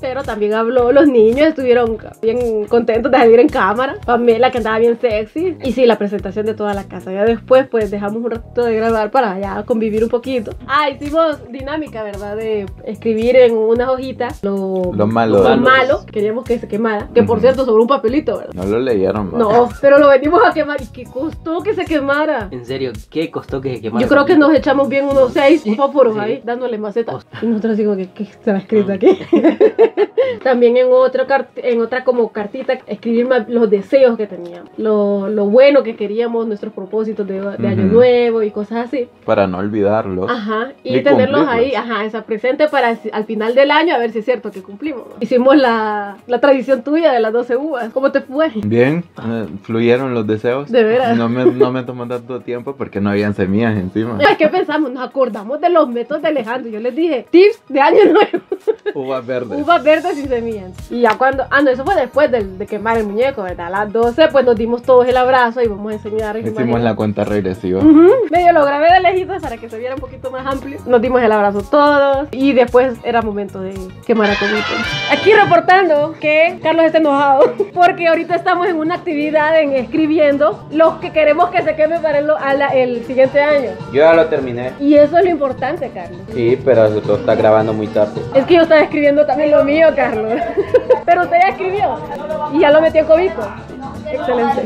Pero también habló, los niños estuvieron bien contentos de salir en cámara. Pamela que andaba bien sexy. Y sí, la presentación de toda la casa. Ya después pues dejamos un rato de grabar para ya convivir un poquito. Ah, hicimos dinámica, ¿verdad? De escribir en unas hojitas lo malo queríamos que se quemara. Que por cierto, sobre un papelito, ¿verdad? No lo leyeron, ¿verdad? No, pero lo venimos a quemar. ¿Y qué costó que se quemara? En serio, ¿qué costó que se quemara? Yo creo que nos echamos bien unos 6 fósforos ahí, dándole maceta. Y nosotros digo, ¿qué estará escrito aquí? También en otra como cartita, escribir los deseos que teníamos, lo bueno que queríamos, nuestros propósitos de año nuevo y cosas así. Para no olvidarlos. Ajá, y tenerlos ahí, ajá, esa presente para al final del año a ver si es cierto que cumplimos. Hicimos la tradición tuya de las 12 uvas. ¿Cómo te fue? Bien, fluyeron los deseos. De veras. No me tomó tanto tiempo porque no habían semillas encima. Es que pensamos, nos acordamos de los métodos de Alejandro. Yo les dije, tips de año nuevo. Uvas verdes. Uvas verdes sin semillas. Y ya cuando, no, eso fue después de quemar el muñeco, ¿verdad? A las 12 pues nos dimos todos el abrazo y vamos a enseñar. Hicimos la cuenta regresiva. Medio lo grabé de lejitos para que se viera un poquito más amplio. Nos dimos el abrazo todos y después era momento de quemar a Cobito. Aquí reportando que Carlos está enojado porque ahorita estamos en una actividad en escribiendo los que queremos que se queme para el siguiente año. Yo ya lo terminé. Y eso es lo importante, Carlos. Sí, pero lo está grabando muy tarde. Es que yo estaba escribiendo también lo mío, Carlos. Pero usted ya escribió y ya lo metió en Cobito. Excelente.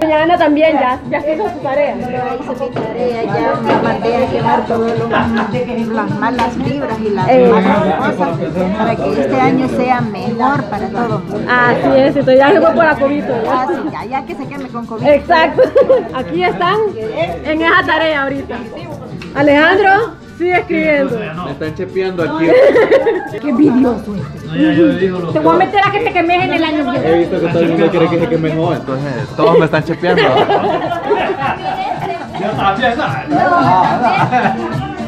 Doña Ana también ya hizo su tarea. Yo hice mi tarea, ya me mandé a quemar todas las malas vibras y las malas cosas para que este año sea mejor para todos. Así es, entonces ya se fue para Cobito. Ah, sí, ya que se queme con Cobito. Exacto. Aquí están en esa tarea ahorita. Alejandro sigue escribiendo. Me están chepeando aquí. Qué envidioso este. No, ya yo digo lo que... Te voy a meter a que te quemes en el año. He visto que todo el mundo quiere que se queme hoy, entonces todos me están chepeando. Ya también,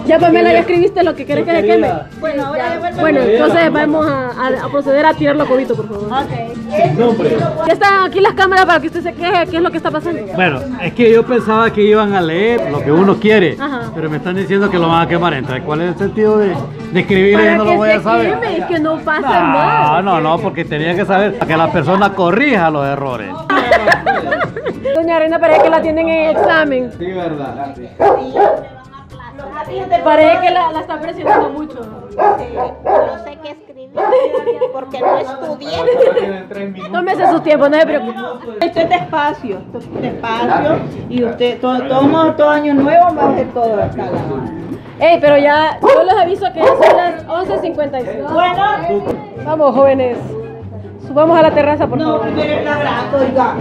ya Pamela, ya escribiste lo que querés que se queme. Bueno, ahora bueno, entonces vamos a proceder a tirarlo a Cobito, por favor. Okay. Nombre. Ya están aquí las cámaras para que usted se queje. ¿Qué es lo que está pasando? Bueno, es que yo pensaba que iban a leer lo que uno quiere. Ajá. Pero me están diciendo que lo van a quemar. Entonces, ¿cuál es el sentido de escribir? Yo no lo voy a saber. Es que no pasa nada. No, porque tenía que saber para que la persona corrija los errores. Doña Reina parece que la tienen en el examen. Sí, verdad. Sí. Parece que la está presionando mucho. No sé qué escribir porque no estudié. Tómese su tiempo, no se preocupe. Esto es despacio. Y usted, todo año nuevo va a hacer todo acá. Ey, pero ya, yo les aviso que ya son las 11:55. Bueno. Vamos, jóvenes. Subamos a la terraza, por favor. No, primero el abrazo, oiga.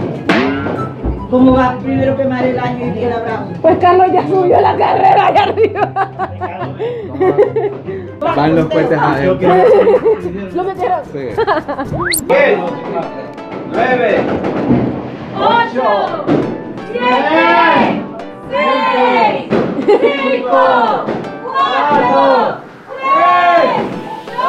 ¿Cómo va primero quemar el año y que el abrazo? Pues Carlos ya subió la carrera allá arriba. Van los puentes adentro. ¿Lo metieron? Sí. 10, 9, 8, 7, 6, 5, 4, 3, 2,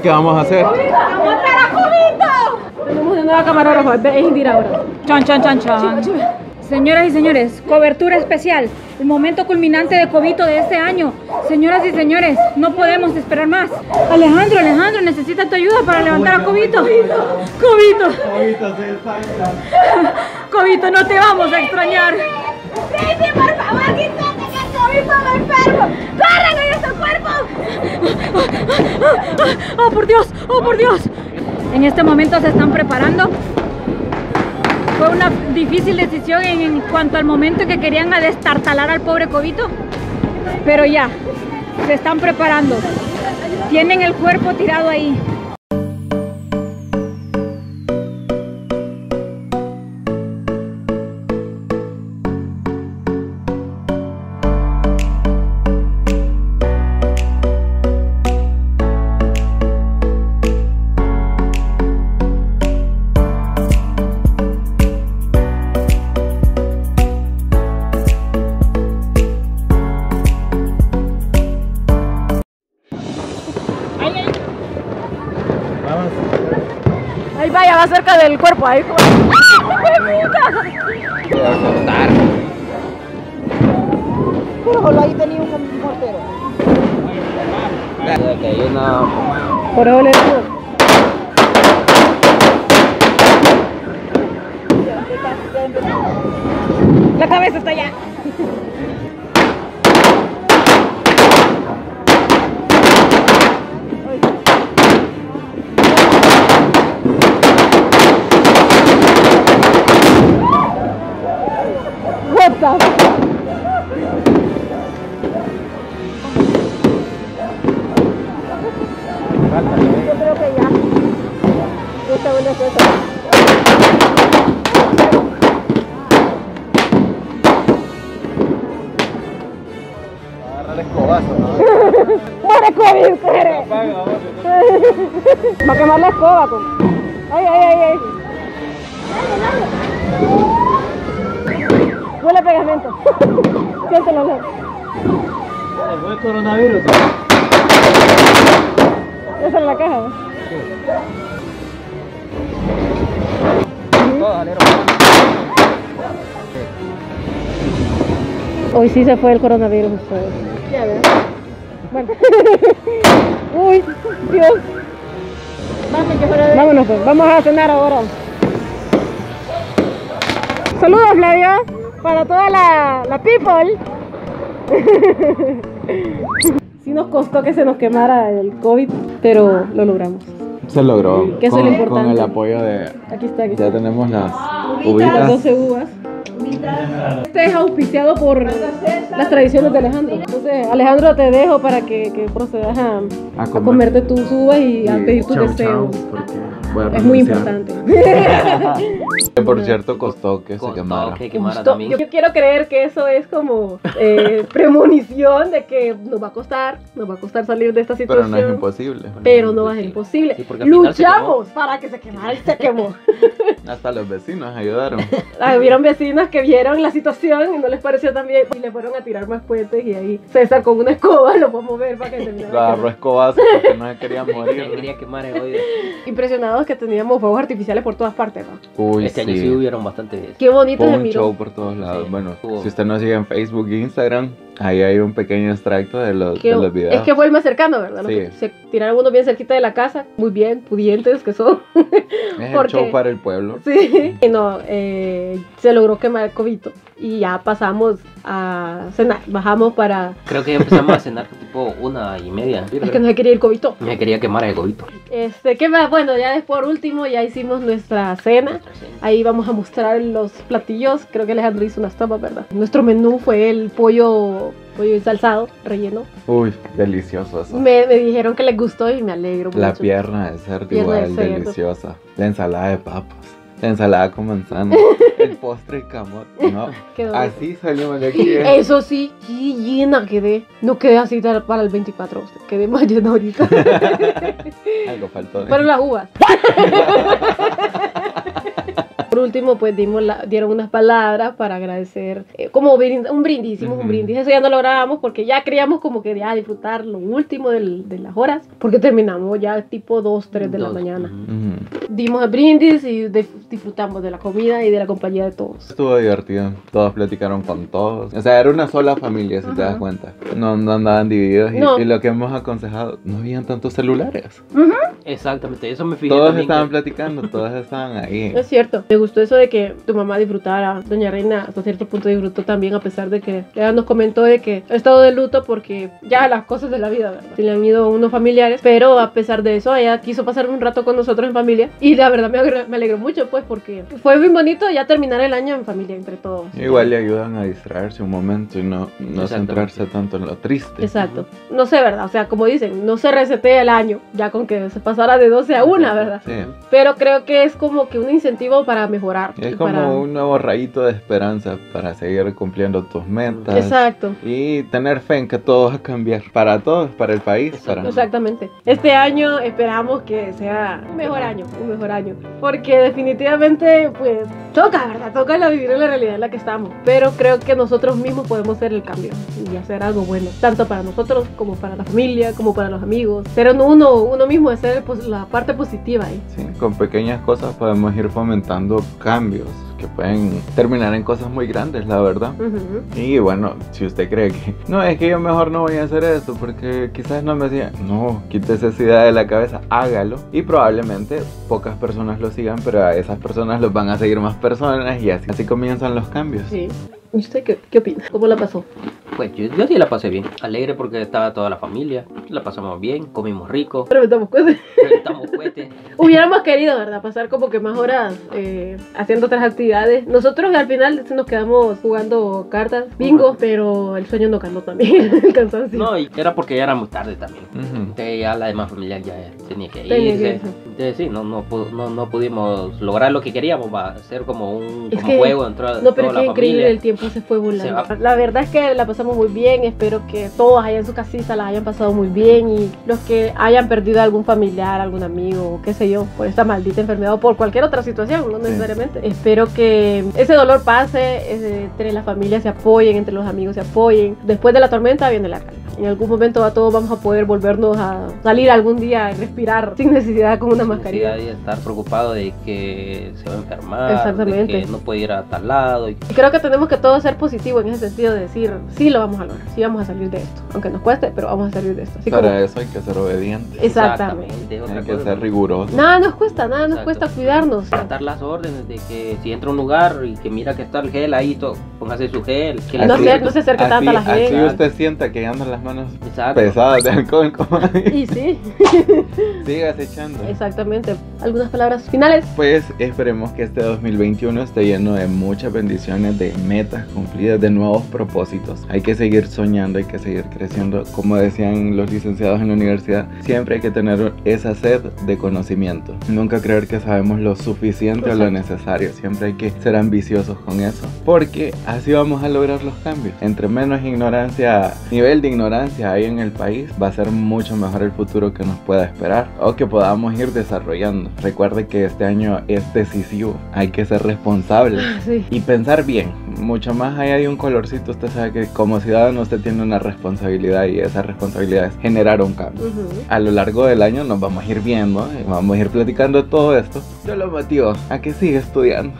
¿Qué vamos a hacer? ¡Vamos a matar a Cobito! Tenemos una nueva camarógrafa, es Indira ahora. Chan, chan, chan, chan. Señoras y señores, cobertura especial. El momento culminante de Cobito de este año. Señoras y señores, no podemos esperar más. Alejandro, Alejandro, necesita tu ayuda para levantar a Cobito. Cobito. Cobito, se despacha. Cobito, no te vamos a extrañar. Bracey, por favor, quítate que Cobito me enfermo. ¡Córrele! ¡Oh, por Dios! ¡Oh, por Dios! En este momento se están preparando. Fue una difícil decisión en cuanto al momento que querían destartalar al pobre Cobito. Pero ya, se están preparando. Tienen el cuerpo tirado ahí. Cerca del cuerpo, ahí como... ¡Ah! ¡Qué puta! Pero ahí tenía un mortero. Por ahora la cabeza está allá. Va a quemar la escoba, con... ¡Ay, ay, ay, ay! Huele a pegamento. Siéntelo, olor. ¿Fue el coronavirus? Esa es la caja, ¿no? Sí. Hoy sí se fue el coronavirus. Ya ves. Bueno. Uy, Dios. Vámonos pues, vamos a cenar ahora. Saludos, Flavio, para toda la people. Sí nos costó que se nos quemara el COVID, pero lo logramos. Se logró, que con el apoyo de... Aquí está. Ya tenemos las uvitas. Las 12 uvas. Este es auspiciado por las tradiciones de Alejandro. Entonces, Alejandro, te dejo para que procedas a comerte tus uvas y a pedir tus deseos. Es muy importante. Por cierto, costó que se quemara. Yo quiero creer que eso es como premonición de que nos va a costar salir de esta situación. Pero no es imposible. Pero no va a ser imposible. Luchamos para que se quemara y se quemó. Hasta los vecinos ayudaron. Hubieron vecinos que vieron la situación y no les pareció tan bien y le fueron a tirar más puentes y ahí César con una escoba lo fue a mover para que terminara. Agarró escobazo porque no se quería morir. Impresionado invitados que teníamos fuegos artificiales por todas partes, ¿no? Uy, este año sí hubieron bastante. Qué bonito se miró. Un show por todos lados. Sí. Bueno, si usted nos sigue en Facebook e Instagram, ahí hay un pequeño extracto de los videos. Es que fue el más cercano, ¿verdad? Sí. ¿No? Se tiraron uno bien cerquita de la casa, muy bien, pudientes que son. Es porque... el show para el pueblo. Sí. Y no, se logró quemar el Cobito y ya pasamos a cenar. Bajamos para... Creo que empezamos a cenar tipo 1:30. Es que no se quería el Cobito. Me quería quemar el Cobito. ¿Qué más? Bueno, ya por último ya hicimos nuestra cena. Ahí vamos a mostrar los platillos. Creo que Alejandro hizo unas tapas, ¿verdad? Nuestro menú fue el pollo ensalzado, relleno. Uy, delicioso eso. Me dijeron que les gustó y me alegro mucho. La pierna de cerdo igual, deliciosa. La ensalada de papas. La ensalada con manzana, el postre y camote, ¿no? Así salimos de aquí. Eso sí, llena quedé. No quedé así para el 24, quedé más llena ahorita. Algo faltó. Pero las uvas. Por último, pues dieron unas palabras para agradecer, como un brindis, hicimos un brindis. Eso ya no lo grabamos porque ya queríamos como que ya disfrutar lo último de las horas, porque terminamos ya tipo 2, 3 de la mañana. Dimos el brindis y disfrutamos de la comida y de la compañía de todos. Estuvo divertido, todos platicaron con todos. O sea, era una sola familia, si te das cuenta. No andaban divididos y lo que hemos aconsejado, no habían tantos celulares. Exactamente, eso me fijé. Todos estaban platicando, todos estaban ahí. Es cierto. Me gustó eso de que tu mamá disfrutara, Doña Reina hasta cierto punto disfrutó también, a pesar de que ella nos comentó de que ha estado de luto porque ya las cosas de la vida, ¿verdad? Se le han ido unos familiares, pero a pesar de eso ella quiso pasar un rato con nosotros en familia y la verdad me alegró mucho, pues, porque fue muy bonito ya terminar el año en familia entre todos. Igual le ayudan a distraerse un momento y no centrarse tanto en lo triste. Exacto. No sé, ¿verdad? O sea, como dicen, no se resetea el año ya con que se pasara de 12 a 1, ¿verdad? Sí. Pero creo que es como que un incentivo para mejorar. Es como un nuevo rayito de esperanza para seguir cumpliendo tus metas. Exacto. Y tener fe en que todo va a cambiar para todos, para el país. Exactamente. Este año esperamos que sea un mejor año. Porque definitivamente, pues, toca, ¿verdad? Toca vivir en la realidad en la que estamos. Pero creo que nosotros mismos podemos hacer el cambio y hacer algo bueno, tanto para nosotros como para la familia, como para los amigos. Ser uno mismo, hacer pues, la parte positiva ahí. Sí, con pequeñas cosas podemos ir fomentando cambios que pueden terminar en cosas muy grandes, la verdad. Y bueno, si usted cree que no, es que yo mejor no voy a hacer esto porque quizás no me sigan, no, quítese esa idea de la cabeza, hágalo, y probablemente pocas personas lo sigan, pero a esas personas los van a seguir más personas y así comienzan los cambios. Sí. ¿Y usted qué opina? ¿Cómo la pasó? Pues yo sí la pasé bien, alegre porque estaba toda la familia, la pasamos bien, comimos rico. Pero estamos cohetes. Hubiéramos querido, ¿verdad? Pasar como que más horas haciendo otras actividades. Nosotros al final nos quedamos jugando cartas, bingo, pero el sueño no ganó también, el cansancio. No, y era porque ya era muy tarde también. Entonces ya la demás familia ya tenía que irse. Entonces sí, no pudimos lograr lo que queríamos, va a ser como un juego entre toda la familia. No, pero es increíble, el tiempo se fue volando. La verdad es que la pasamos muy bien, espero que todos allá en su casita las hayan pasado muy bien, y los que hayan perdido a algún familiar, algún amigo, qué sé yo, por esta maldita enfermedad o por cualquier otra situación, no necesariamente. Espero que ese dolor pase, entre las familias se apoyen, entre los amigos se apoyen. Después de la tormenta viene la calma. En algún momento todos vamos a poder volvernos a salir algún día, respirar sin necesidad con una mascarilla. Y estar preocupado de que se va a enfermar. Exactamente. De que no puede ir a tal lado. Y creo que tenemos que todos ser positivos en ese sentido, de decir, sí lo vamos a lograr, sí vamos a salir de esto. Aunque nos cueste, pero vamos a salir de esto. Así para como... eso hay que ser obedientes. Exactamente. Hay que ser rigurosos. Nada nos cuesta, nada nos cuesta cuidarnos. Tratar las órdenes de que si entra a un lugar y que mira que está el gel ahí, póngase su gel. Que así, no se acerque tanto a la gel. Si usted sienta que andan las manos pesadas de alcohol, como ahí. Y sí. Sigas echando. Exactamente. ¿Algunas palabras finales? Pues esperemos que este 2021 esté lleno de muchas bendiciones, de metas cumplidas, de nuevos propósitos. Hay que seguir soñando, hay que seguir creciendo. Como decían los licenciados en la universidad, siempre hay que tener esa sed de conocimiento. Nunca creer que sabemos lo suficiente o lo necesario. Siempre hay que ser ambiciosos con eso, porque así vamos a lograr los cambios. Entre menos ignorancia, nivel de ignorancia hay en el país, va a ser mucho mejor el futuro que nos pueda esperar o que podamos ir desarrollando. Recuerde que este año es decisivo, hay que ser responsables y pensar bien. mucho más allá de un colorcito, usted sabe que como ciudadano usted tiene una responsabilidad, y esa responsabilidad es generar un cambio. A lo largo del año nos vamos a ir viendo y vamos a ir platicando de todo esto. Yo lo motivo a que siga estudiando.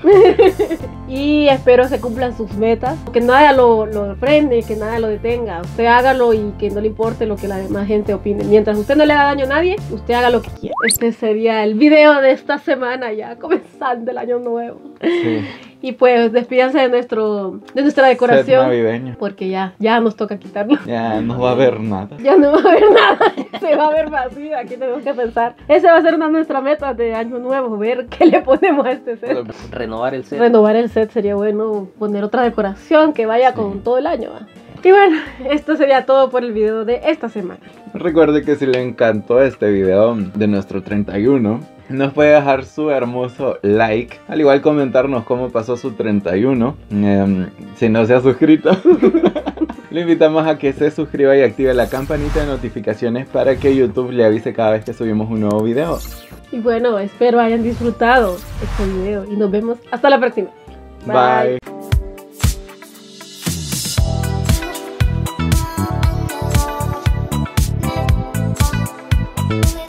Y espero se cumplan sus metas, que nada lo frene, que nada lo detenga. Usted hágalo y que no le importe lo que la demás gente opine. Mientras usted no le haga daño a nadie, usted haga lo que quiera. Este sería el video de esta semana, ya comenzando el año nuevo. Sí. Y pues despídanse de nuestra decoración navideña, porque ya nos toca quitarlo. Ya no va a haber nada. Ya no va a haber nada. Se va a ver vacío. Aquí tenemos que pensar. Esa va a ser una de nuestras metas de año nuevo. Ver qué le ponemos a este set. Renovar el set. Renovar el set sería bueno. Poner otra decoración que vaya con todo el año. Y bueno, esto sería todo por el video de esta semana. Recuerde que si le encantó este video de nuestro 31, nos puede dejar su hermoso like. Al igual comentarnos cómo pasó su 31. Si no se ha suscrito, le invitamos a que se suscriba y active la campanita de notificaciones para que YouTube le avise cada vez que subimos un nuevo video. Y bueno, espero hayan disfrutado este video y nos vemos hasta la próxima. Bye. Bye.